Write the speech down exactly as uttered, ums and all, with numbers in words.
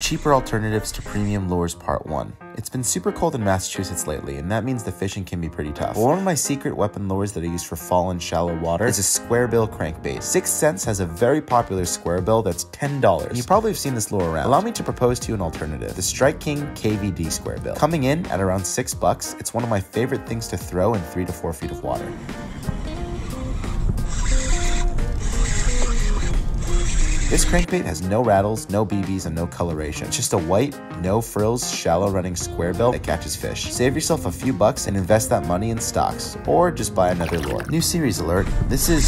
Cheaper alternatives to premium lures part one. It's been super cold in Massachusetts lately, and that means the fishing can be pretty tough. But one of my secret weapon lures that I use for fall and shallow water is a square bill crankbait. Sixth Sense has a very popular square bill that's ten dollars, and you probably have seen this lure around. Allow me to propose to you an alternative, the Strike King K V D square bill. Coming in at around six bucks, it's one of my favorite things to throw in three to four feet of water. This crankbait has no rattles, no B Bs, and no coloration. It's just a white, no frills, shallow running square bill that catches fish. Save yourself a few bucks and invest that money in stocks, or just buy another lure. New series alert, this is